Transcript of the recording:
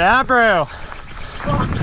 Yeah, bro.